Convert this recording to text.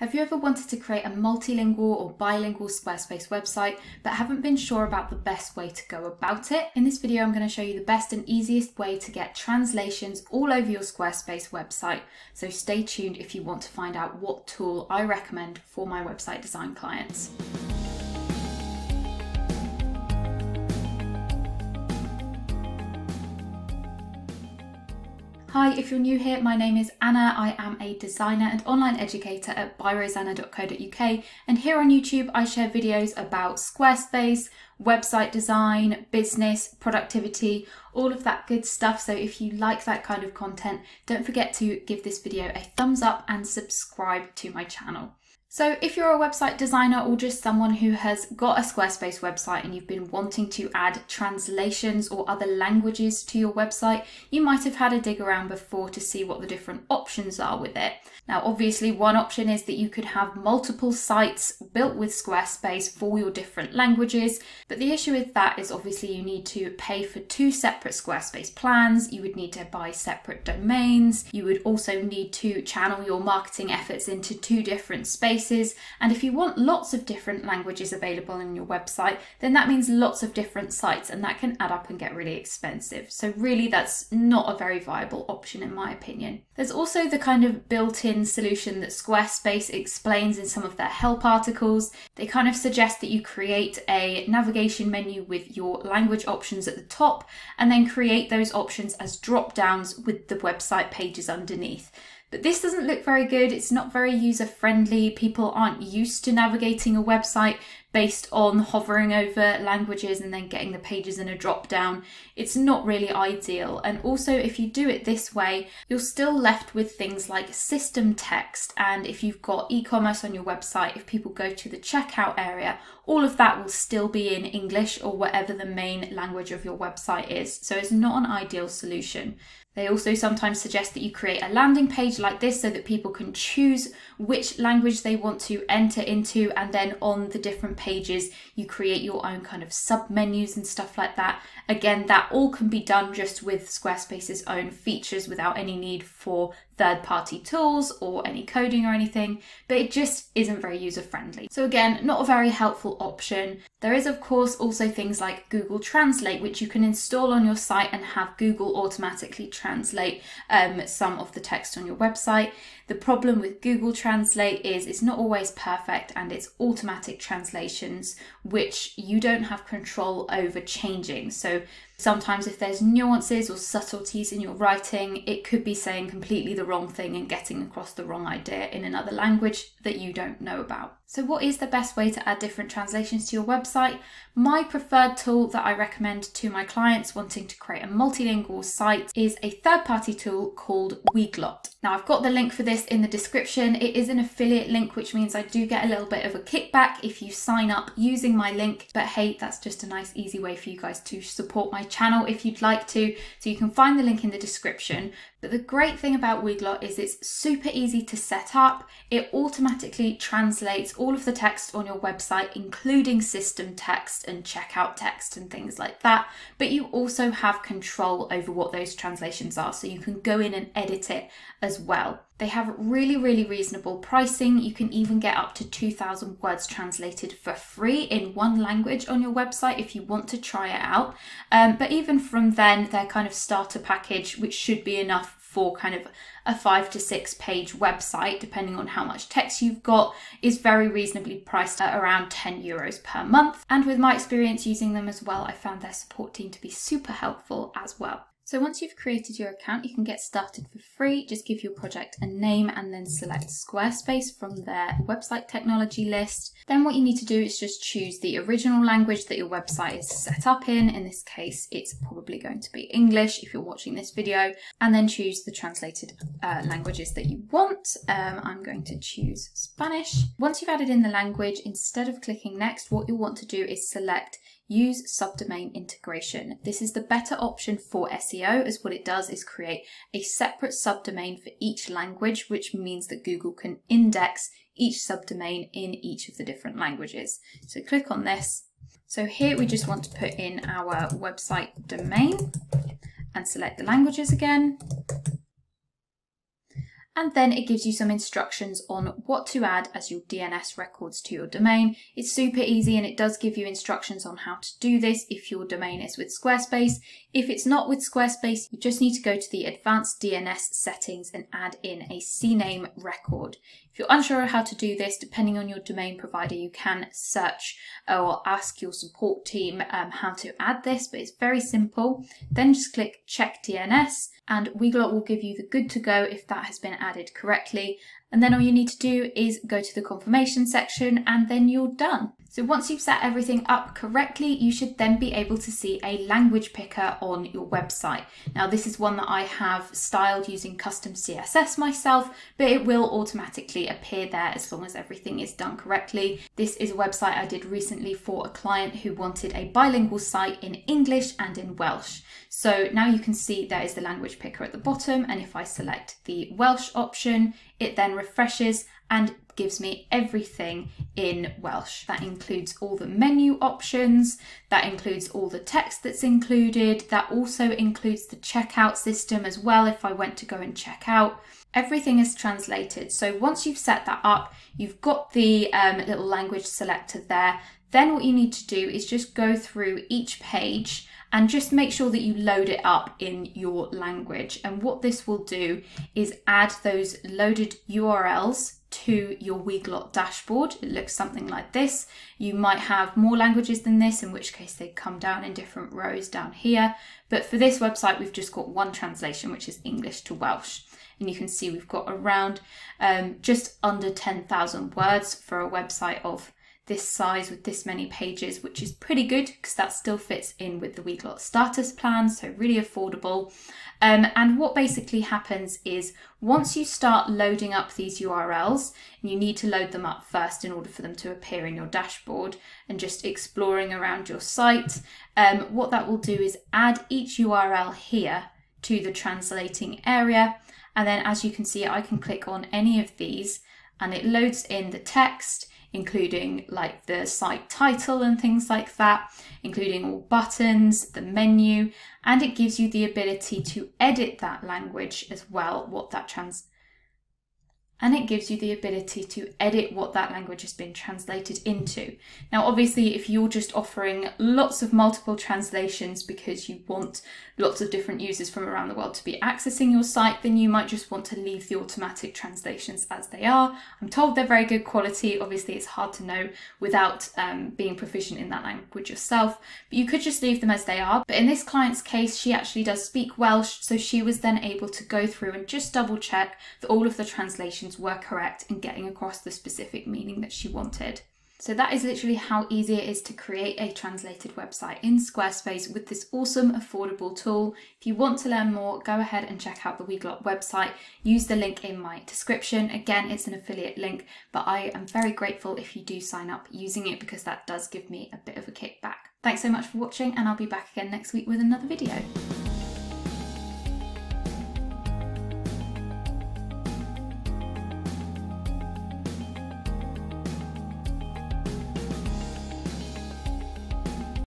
Have you ever wanted to create a multilingual or bilingual Squarespace website but haven't been sure about the best way to go about it? In this video, I'm going to show you the best and easiest way to get translations all over your Squarespace website. So stay tuned if you want to find out what tool I recommend for my website design clients. Hi, if you're new here, my name is Anna. I am a designer and online educator at byrosanna.co.uk, and here on YouTube I share videos about Squarespace, website design, business, productivity, all of that good stuff. So if you like that kind of content, don't forget to give this video a thumbs up and subscribe to my channel. So if you're a website designer or just someone who has got a Squarespace website and you've been wanting to add translations or other languages to your website, you might have had a dig around before to see what the different options are with it. Now, obviously, one option is that you could have multiple sites built with Squarespace for your different languages. But the issue with that is obviously you need to pay for two separate Squarespace plans. You would need to buy separate domains. You would also need to channel your marketing efforts into two different spaces. And if you want lots of different languages available in your website, then that means lots of different sites, and that can add up and get really expensive. So really, that's not a very viable option in my opinion. There's also the kind of built-in solution that Squarespace explains in some of their help articles. They kind of suggest that you create a navigation menu with your language options at the top, and then create those options as drop-downs with the website pages underneath. But this doesn't look very good. It's not very user-friendly. People aren't used to navigating a website based on hovering over languages and then getting the pages in a drop-down. It's not really ideal. And also, if you do it this way, you're still left with things like system text. And if you've got e-commerce on your website, if people go to the checkout area, all of that will still be in English or whatever the main language of your website is. So it's not an ideal solution. They also sometimes suggest that you create a landing page like this so that people can choose which language they want to enter into, and then on the different pages you create your own kind of sub-menus and stuff like that. Again, that all can be done just with Squarespace's own features without any need for third-party tools or any coding or anything, but it just isn't very user-friendly. So again, not a very helpful option. There is, of course, also things like Google Translate, which you can install on your site and have Google automatically translate some of the text on your website. The problem with Google Translate is it's not always perfect, and it's automatic translations, which you don't have control over changing. So sometimes if there's nuances or subtleties in your writing, it could be saying completely the wrong thing and getting across the wrong idea in another language that you don't know about. So what is the best way to add different translations to your website? My preferred tool that I recommend to my clients wanting to create a multilingual site is a third-party tool called Weglot. Now, I've got the link for this in the description. It is an affiliate link, which means I do get a little bit of a kickback if you sign up using my link. But hey, that's just a nice, easy way for you guys to support my channel if you'd like to. So you can find the link in the description. But the great thing about Weglot is it's super easy to set up. It automatically translates all of the text on your website, including system text and checkout text and things like that. But you also have control over what those translations are, so you can go in and edit it as well. They have really, really reasonable pricing. You can even get up to 2,000 words translated for free in one language on your website if you want to try it out. But even from then, their kind of starter package, which should be enough for kind of a 5 to 6 page website, depending on how much text you've got, is very reasonably priced at around €10 per month. And with my experience using them as well, I found their support team to be super helpful as well. So once you've created your account, you can get started for free. Just give your project a name and then select Squarespace from their website technology list. Then what you need to do is just choose the original language that your website is set up in. In this case, it's probably going to be English if you're watching this video, and then choose the translated languages that you want. I'm going to choose Spanish. Once you've added in the language, instead of clicking next, what you'll want to do is select Use subdomain integration. This is the better option for SEO, as what it does is create a separate subdomain for each language, which means that Google can index each subdomain in each of the different languages. So click on this. So here we just want to put in our website domain and select the languages again. And then it gives you some instructions on what to add as your DNS records to your domain. It's super easy, and it does give you instructions on how to do this if your domain is with Squarespace. If it's not with Squarespace, you just need to go to the advanced DNS settings and add in a CNAME record. If you're unsure how to do this, depending on your domain provider, you can search or ask your support team how to add this, but it's very simple. Then just click check DNS and Weglot will give you the good to go if that has been added correctly. And then all you need to do is go to the confirmation section and then you're done. So once you've set everything up correctly, you should then be able to see a language picker on your website. Now this is one that I have styled using custom CSS myself, but it will automatically appear there as long as everything is done correctly. This is a website I did recently for a client who wanted a bilingual site in English and in Welsh. So now you can see there is the language picker at the bottom, and if I select the Welsh option, it then refreshes and gives me everything in Welsh. That includes all the menu options, that includes all the text that's included, that also includes the checkout system as well if I went to go and check out. Everything is translated. So once you've set that up, you've got the little language selector there. Then what you need to do is just go through each page and just make sure that you load it up in your language. And what this will do is add those loaded URLs to your Weglot dashboard. It looks something like this. You might have more languages than this, in which case they come down in different rows down here. But for this website, we've just got one translation, which is English to Welsh. And you can see we've got around just under 10,000 words for a website of this size with this many pages, which is pretty good because that still fits in with the Weglot starters plan, so really affordable. And what basically happens is once you start loading up these URLs, and you need to load them up first in order for them to appear in your dashboard and just exploring around your site, what that will do is add each URL here to the translating area. And then as you can see, I can click on any of these and it loads in the text, including like the site title and things like that, including all buttons, the menu, and it gives you the ability to edit that language as well, what that language has been translated into. Now, obviously, if you're just offering lots of multiple translations because you want lots of different users from around the world to be accessing your site, then you might just want to leave the automatic translations as they are. I'm told they're very good quality. Obviously, it's hard to know without being proficient in that language yourself, but you could just leave them as they are. But in this client's case, she actually does speak Welsh, so she was then able to go through and just double check that all of the translations were correct and getting across the specific meaning that she wanted. So that is literally how easy it is to create a translated website in Squarespace with this awesome, affordable tool. If you want to learn more, go ahead and check out the Weglot website. Use the link in my description. Again, it's an affiliate link, but I am very grateful if you do sign up using it because that does give me a bit of a kickback. Thanks so much for watching, and I'll be back again next week with another video.